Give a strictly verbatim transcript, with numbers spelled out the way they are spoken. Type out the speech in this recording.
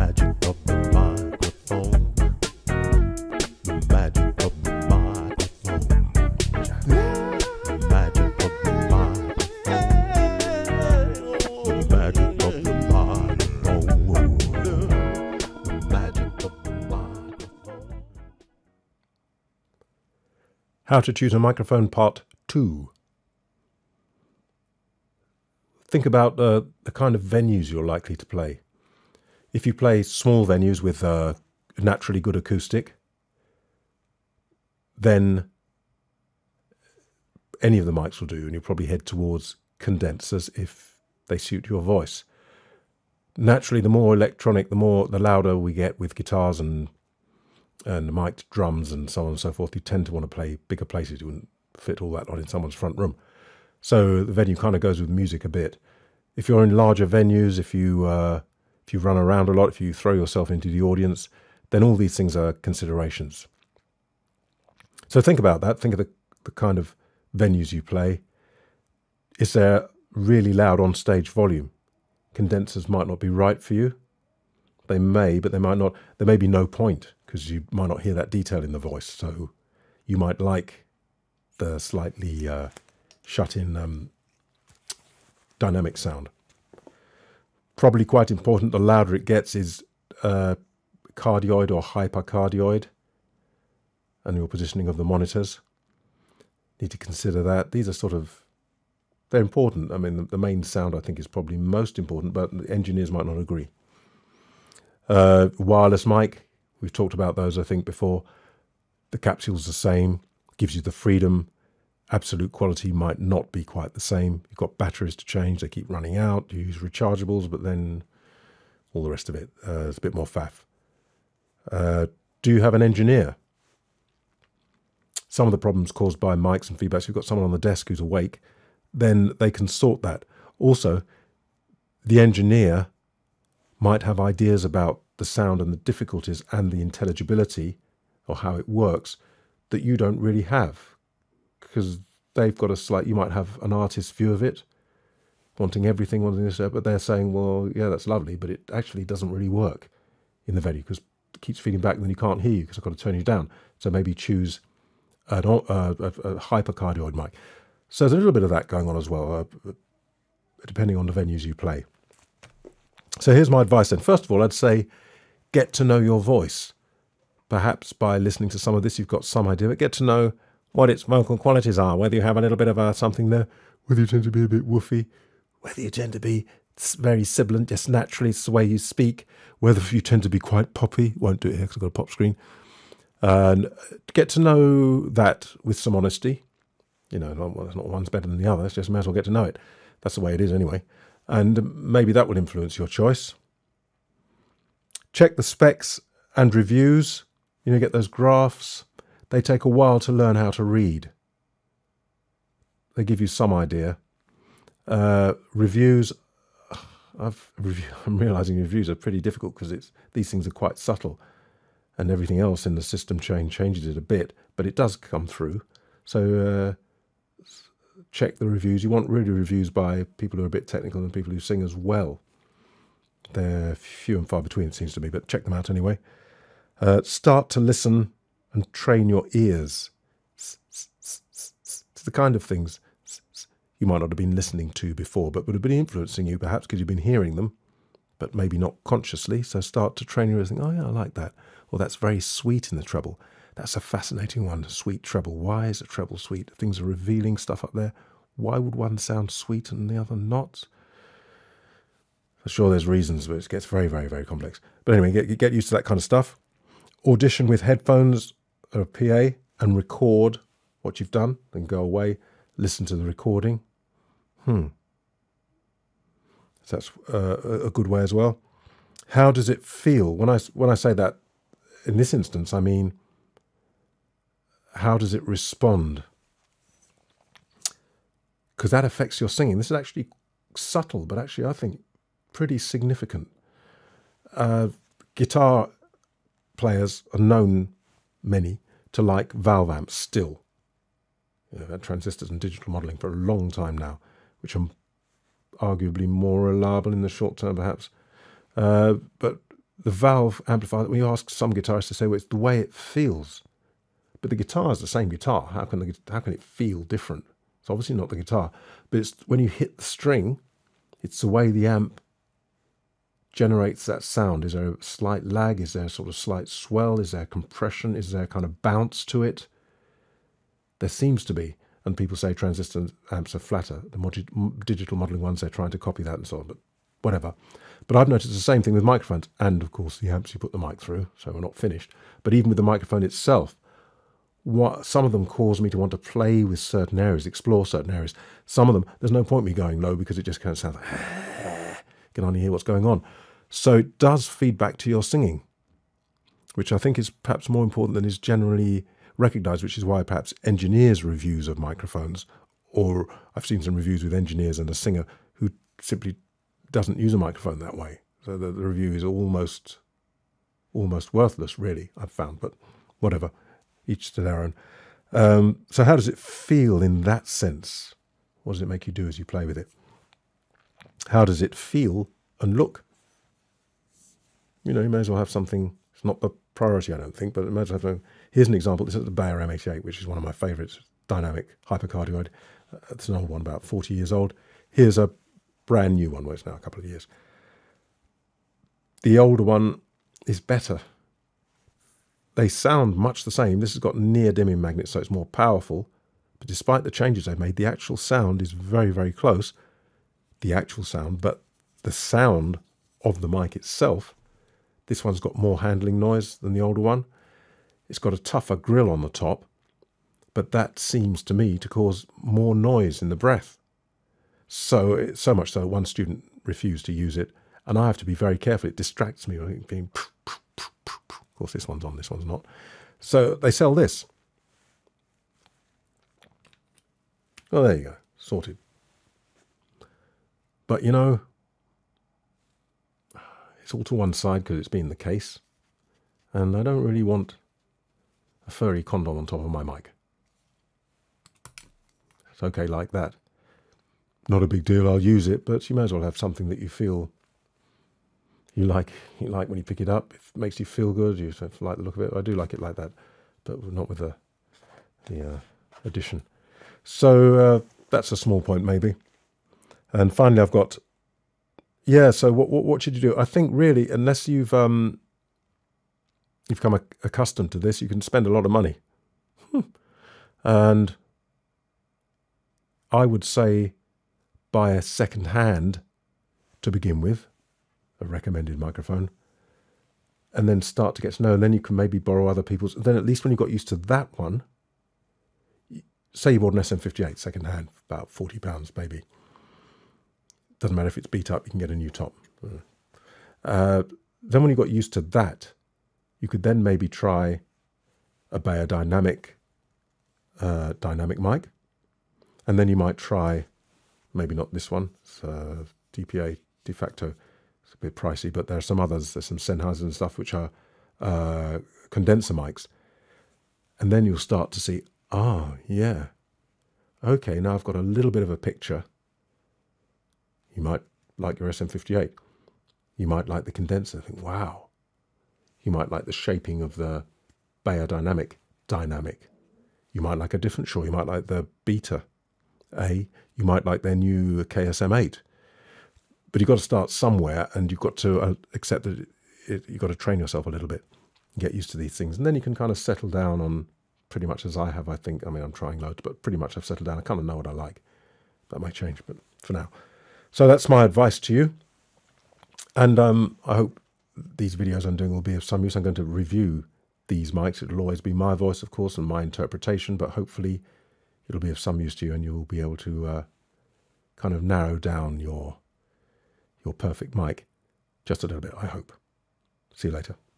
magic of the microphone. The magic of the microphone. Magic of the microphone. Magic of the microphone. Magic of the microphone. How to choose a microphone, part two. Think about uh, the kind of venues you're likely to play. If you play small venues with uh, naturally good acoustic, then any of the mics will do, and you'll probably head towards condensers if they suit your voice. Naturally, the more electronic, the more the louder we get with guitars and and mic'd drums and so on and so forth. You tend to want to play bigger places. You wouldn't fit all that on in someone's front room. So the venue kind of goes with music a bit. If you're in larger venues, if you uh, if you run around a lot, if you throw yourself into the audience, then all these things are considerations. So think about that. Think of the, the kind of venues you play. Is there really loud on-stage volume? Condensers might not be right for you. They may, but they might not. There may be no point because you might not hear that detail in the voice. So you might like the slightly... Uh, shut in um, dynamic sound. Probably quite important, the louder it gets is uh, cardioid or hypercardioid, and your positioning of the monitors. Need to consider that. These are sort of, they're important. I mean, the, the main sound I think is probably most important, but engineers might not agree. Uh, wireless mic, we've talked about those I think before. The capsule's the same, gives you the freedom. Absolute quality might not be quite the same. You've got batteries to change, they keep running out. You use rechargeables, but then all the rest of it uh, is a bit more faff. Uh, do you have an engineer? Some of the problems caused by mics and feedbacks, if you've got someone on the desk who's awake, then they can sort that. Also, the engineer might have ideas about the sound and the difficulties and the intelligibility or how it works that you don't really have. Because they've got a slight, you might have an artist's view of it, wanting everything, wanting this, but they're saying, well, yeah, that's lovely, but it actually doesn't really work in the venue because it keeps feeding back and then you can't hear you because I've got to turn you down. So maybe choose an, uh, a, a hypercardioid mic. So there's a little bit of that going on as well, uh, depending on the venues you play. So here's my advice then. First of all, I'd say get to know your voice. Perhaps by listening to some of this, you've got some idea, but get to know what its vocal qualities are, whether you have a little bit of uh, something there, whether you tend to be a bit woofy, whether you tend to be very sibilant, just naturally it's the way you speak, whether you tend to be quite poppy, won't do it here because I've got a pop screen, and get to know that with some honesty. You know, well, it's not one's better than the other, it's just may as well get to know it. That's the way it is anyway. And maybe that will influence your choice. Check the specs and reviews, you know, get those graphs. They take a while to learn how to read. They give you some idea. Uh, reviews, I've, I'm realising reviews are pretty difficult because it's these things are quite subtle and everything else in the system chain changes it a bit, but it does come through. So uh, check the reviews. You want really reviews by people who are a bit technical and people who sing as well. They're few and far between, it seems to me, but check them out anyway. Uh, start to listen and train your ears. It's the kind of things you might not have been listening to before, but would have been influencing you perhaps because you've been hearing them, but maybe not consciously. So start to train your ears and think, oh yeah, I like that. Or that's very sweet in the treble. That's a fascinating one, sweet treble. Why is a treble sweet? Things are revealing stuff up there. Why would one sound sweet and the other not? For sure there's reasons, but it gets very, very, very complex. But anyway, get, get used to that kind of stuff. Audition with headphones or a P A and record what you've done, then go away, listen to the recording. Hmm. So that's uh, a good way as well. How does it feel? When I, when I say that, in this instance, I mean, how does it respond? Because that affects your singing. This is actually subtle, but actually I think pretty significant. Uh, guitar players are known, many, to like valve amps still. We've had transistors and digital modelling for a long time now, which are arguably more reliable in the short term, perhaps. Uh, but the valve amplifier that we ask some guitarists to say, well, it's the way it feels. But the guitar is the same guitar. How can, the, how can it feel different? It's obviously not the guitar. But it's when you hit the string, it's the way the amp generates that sound. Is there a slight lag? Is there a sort of slight swell? Is there compression? Is there a kind of bounce to it? There seems to be. And people say transistor amps are flatter. The digital modelling ones, they're trying to copy that and so on. But whatever. But I've noticed the same thing with microphones. And, of course, the amps you put the mic through, so we're not finished. But even with the microphone itself, what some of them cause me to want to play with certain areas, explore certain areas. Some of them, there's no point me going low because it just kind of sounds like, you can only hear what's going on. So it does feed back to your singing, which I think is perhaps more important than is generally recognised, which is why perhaps engineers' reviews of microphones, or I've seen some reviews with engineers and a singer who simply doesn't use a microphone that way. So the, the review is almost, almost worthless, really, I've found, but whatever. Each to their own. Um, so how does it feel in that sense? What does it make you do as you play with it? How does it feel and look? You know, you may as well have something. It's not the priority, I don't think, but it might have a, here's an example. This is the Beyer M eighty-eight, which is one of my favourites. Dynamic hypercardioid. Uh, it's an old one, about forty years old. Here's a brand new one, where it's now a couple of years. The older one is better. They sound much the same. This has got near-dimming magnets, so it's more powerful. But despite the changes they've made, the actual sound is very, very close. The actual sound, but the sound of the mic itself, this one's got more handling noise than the older one. It's got a tougher grill on the top, but that seems to me to cause more noise in the breath. So, so much so, one student refused to use it, and I have to be very careful. It distracts me when it's being... Of course, this one's on, this one's not. So they sell this. Oh, there you go, sorted. But you know, it's all to one side because it's been the case, and I don't really want a furry condom on top of my mic. It's okay like that. Not a big deal, I'll use it, but you may as well have something that you feel You like, you like when you pick it up. It makes you feel good. You sort of like the look of it. I do like it like that, but not with the, the uh, addition. So uh, that's a small point maybe. And finally I've got, yeah, so what, what, what should you do? I think really, unless you've, um, you've come accustomed to this, you can spend a lot of money. Hmm. And I would say buy a second hand to begin with. A recommended microphone, and then start to get to know, and then you can maybe borrow other people's. Then at least when you got used to that one, say you bought an S M fifty-eight second hand, about forty pounds maybe. Doesn't matter if it's beat up, you can get a new top. Uh, then when you got used to that, you could then maybe try a Beyer dynamic, uh, dynamic mic, and then you might try, maybe not this one, it's a D P A de facto. It's a bit pricey, but there are some others. There's some Sennheiser and stuff which are uh, condenser mics. And then you'll start to see, ah, yeah. Okay, now I've got a little bit of a picture. You might like your S M fifty-eight. You might like the condenser. Think, wow. You might like the shaping of the Beyer dynamic dynamic. You might like a different Shaw. You might like the Beta A. You might like their new K S M eight. But you've got to start somewhere, and you've got to uh, accept that it, it, you've got to train yourself a little bit, get used to these things. And then you can kind of settle down on pretty much as I have, I think. I mean, I'm trying loads, but pretty much I've settled down. I kind of know what I like. That may change, but for now. So that's my advice to you. And um, I hope these videos I'm doing will be of some use. I'm going to review these mics. It'll always be my voice, of course, and my interpretation, but hopefully it'll be of some use to you, and you'll be able to uh, kind of narrow down your... your perfect mic just a little bit, I hope. See you later.